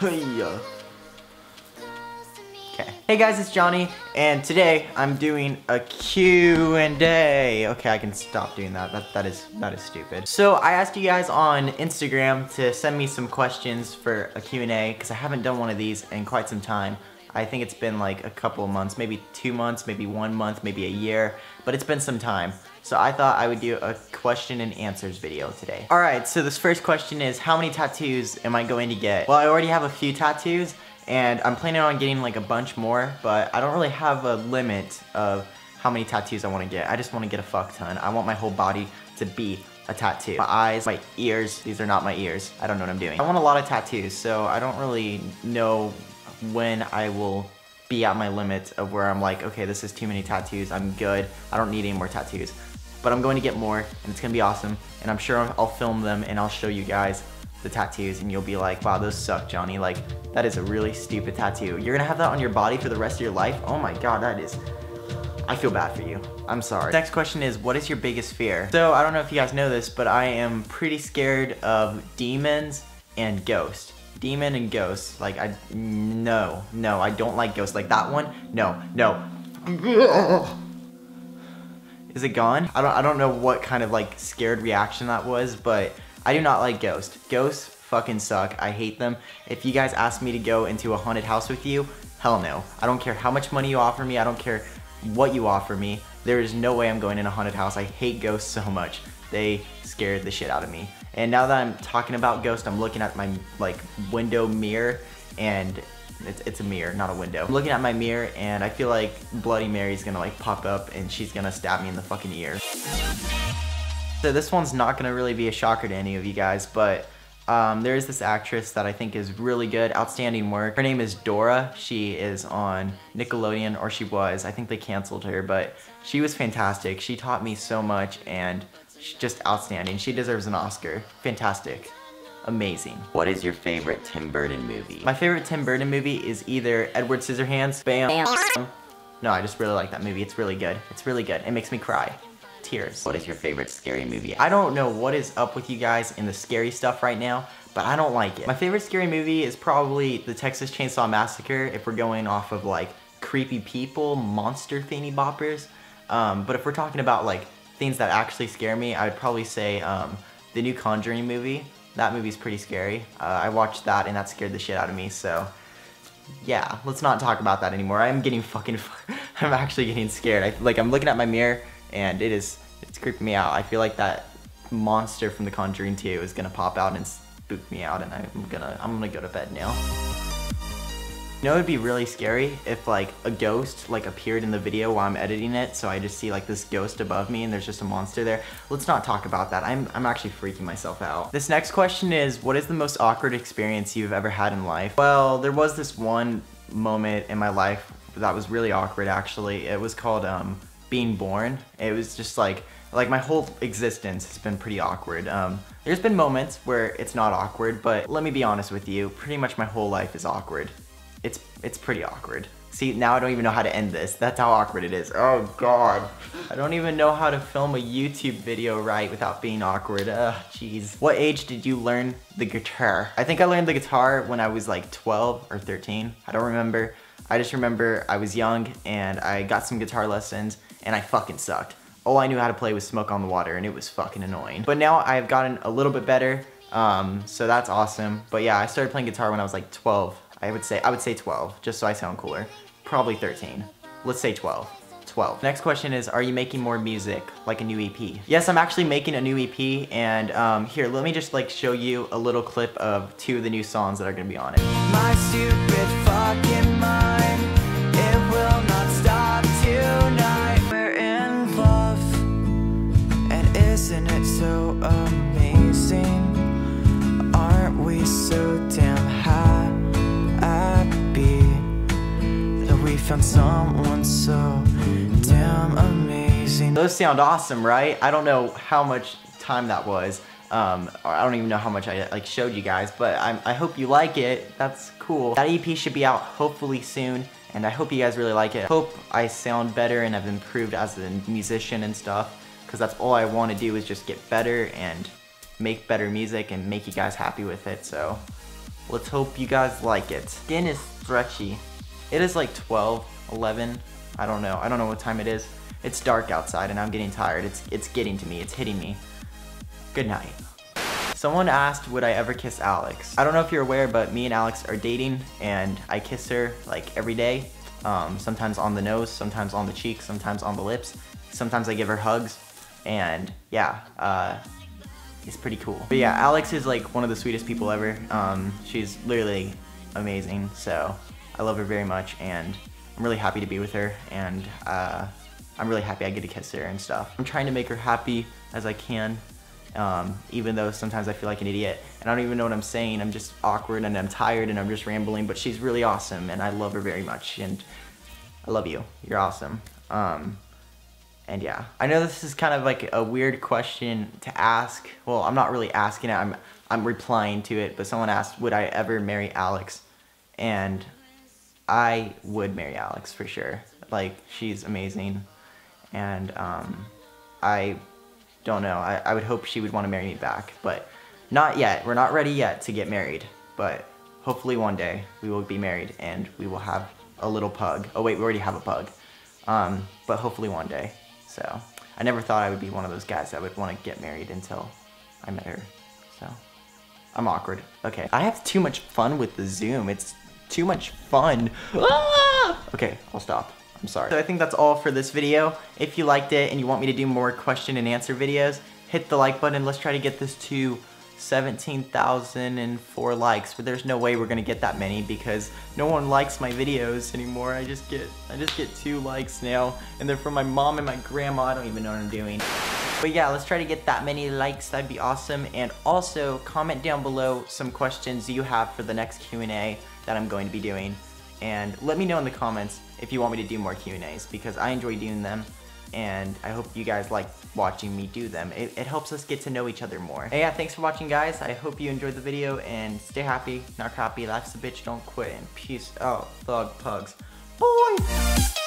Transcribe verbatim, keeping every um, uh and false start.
Hey-ya. Okay. Hey guys, it's Johnny, and today I'm doing a Q and A. Okay, I can stop doing that. That that is that is stupid. So I asked you guys on Instagram to send me some questions for a Q and A because I haven't done one of these in quite some time. I think it's been like a couple of months, maybe two months, maybe one month, maybe a year, but it's been some time. So I thought I would do a question and answers video today. All right. So this first question is, how many tattoos am I going to get? Well, I already have a few tattoos. And I'm planning on getting like a bunch more, but I don't really have a limit of how many tattoos I want to get. I just want to get a fuck ton. I want my whole body to be a tattoo. My eyes, my ears, these are not my ears. I don't know what I'm doing. I want a lot of tattoos, so I don't really know when I will be at my limit of where I'm like, okay, this is too many tattoos, I'm good. I don't need any more tattoos. But I'm going to get more, and it's gonna be awesome. And I'm sure I'll film them and I'll show you guys the tattoos, and you'll be like, wow, those suck, Johnny. Like, that is a really stupid tattoo. You're gonna have that on your body for the rest of your life? Oh my god, that is... I feel bad for you. I'm sorry. Next question is, what is your biggest fear? So, I don't know if you guys know this, but I am pretty scared of demons and ghosts. Demon and ghosts. Like, I... No. No, I don't like ghosts. Like, that one? No. No. Is it gone? I don't, I don't know what kind of, like, scared reaction that was, but... I do not like ghosts. Ghosts fucking suck. I hate them. If you guys ask me to go into a haunted house with you, hell no. I don't care how much money you offer me. I don't care what you offer me. There is no way I'm going in a haunted house. I hate ghosts so much. They scared the shit out of me. And now that I'm talking about ghosts, I'm looking at my like window mirror, and it's, it's a mirror, not a window. I'm looking at my mirror, and I feel like Bloody Mary's gonna like pop up, and she's gonna stab me in the fucking ear. So this one's not gonna really be a shocker to any of you guys, but um, there is this actress that I think is really good, outstanding work. Her name is Dora. She is on Nickelodeon, or she was. I think they canceled her, but she was fantastic. She taught me so much, and she's just outstanding. She deserves an Oscar. Fantastic. Amazing. What is your favorite Tim Burton movie? My favorite Tim Burton movie is either Edward Scissorhands, bam. bam. No, I just really like that movie. It's really good. It's really good. It makes me cry. Tears. What is your favorite scary movie? I don't know what is up with you guys in the scary stuff right now, but I don't like it. My favorite scary movie is probably the Texas Chainsaw Massacre, if we're going off of like creepy people, monster thingy boppers. Um, but if we're talking about like things that actually scare me, I'd probably say um, the new Conjuring movie. That movie's pretty scary. Uh, I watched that and that scared the shit out of me, so yeah, let's not talk about that anymore. I'm getting fucking, I'm actually getting scared. I, like I'm looking at my mirror, and it is, it's creeping me out. I feel like that monster from the Conjuring two is gonna pop out and spook me out, and I'm gonna, I'm gonna go to bed now. You know, it'd be really scary if like a ghost like appeared in the video while I'm editing it, so I just see like this ghost above me and there's just a monster there. Let's not talk about that. I'm, I'm actually freaking myself out. This next question is, what is the most awkward experience you've ever had in life? Well, there was this one moment in my life that was really awkward actually. It was called, um, being born. It was just like, like my whole existence has been pretty awkward. Um, there's been moments where it's not awkward, but let me be honest with you, pretty much my whole life is awkward. It's, it's pretty awkward. See, now I don't even know how to end this. That's how awkward it is. Oh God. I don't even know how to film a YouTube video right without being awkward. Ugh, jeez. What age did you learn the guitar? I think I learned the guitar when I was like twelve or thirteen. I don't remember. I just remember I was young and I got some guitar lessons, and I fucking sucked. All I knew how to play was Smoke on the Water, and it was fucking annoying. But now I've gotten a little bit better, um, so that's awesome. But yeah, I started playing guitar when I was like twelve. I would say, I would say twelve, just so I sound cooler. Probably thirteen. Let's say twelve. twelve. Next question is, are you making more music, like a new E P? Yes, I'm actually making a new E P, and um, here, let me just like show you a little clip of two of the new songs that are gonna be on it. My stupid fucking mind, it will not stop tonight. Isn't it so amazing? Aren't we so damn happy that we found someone so damn amazing? Those sound awesome, right? I don't know how much time that was. Um, I don't even know how much I like showed you guys, but I'm, I hope you like it. That's cool. That E P should be out hopefully soon, and I hope you guys really like it. I hope I sound better and I've improved as a musician and stuff, because that's all I want to do is just get better and make better music and make you guys happy with it. So Let's hope you guys like it. Skin is stretchy. It is like twelve, eleven, I don't know. I don't know what time it is. It's dark outside and I'm getting tired. It's, it's getting to me, it's hitting me. Good night. Someone asked, would I ever kiss Alex? I don't know if you're aware, but me and Alex are dating and I kiss her like every day. Um, sometimes on the nose, sometimes on the cheek, sometimes on the lips. Sometimes I give her hugs and yeah, uh, it's pretty cool. But yeah, Alex is like one of the sweetest people ever. Um, she's literally amazing, so I love her very much and I'm really happy to be with her and uh, I'm really happy I get to kiss her and stuff. I'm trying to make her happy as I can, um, even though sometimes I feel like an idiot and I don't even know what I'm saying. I'm just awkward and I'm tired and I'm just rambling, but she's really awesome and I love her very much and I love you. You're awesome. Um, And yeah, I know this is kind of like a weird question to ask. Well, I'm not really asking it, I'm, I'm replying to it, but someone asked, would I ever marry Alex? And I would marry Alex for sure. Like, she's amazing. And um, I don't know, I, I would hope she would want to marry me back, but not yet. We're not ready yet to get married, but hopefully one day we will be married and we will have a little pug. Oh wait, we already have a pug, um, but hopefully one day. So, I never thought I would be one of those guys that would want to get married until I met her, so I'm awkward. Okay, I have too much fun with the Zoom. It's too much fun. Ah! Okay, I'll stop. I'm sorry. So I think that's all for this video. If you liked it and you want me to do more question and answer videos, hit the like button. Let's try to get this to seventeen thousand four likes, but there's no way we're gonna get that many because no one likes my videos anymore. I just get I just get two likes now and they're from my mom and my grandma. I don't even know what I'm doing. But yeah, let's try to get that many likes. That'd be awesome. And also comment down below some questions you have for the next Q and A that I'm going to be doing. And let me know in the comments if you want me to do more Q and A's because I enjoy doing them. And I hope you guys like watching me do them. It, it helps us get to know each other more. And yeah, thanks for watching, guys. I hope you enjoyed the video, and stay happy, not crappy, life's a bitch, don't quit, and peace out, thug pugs. Boy!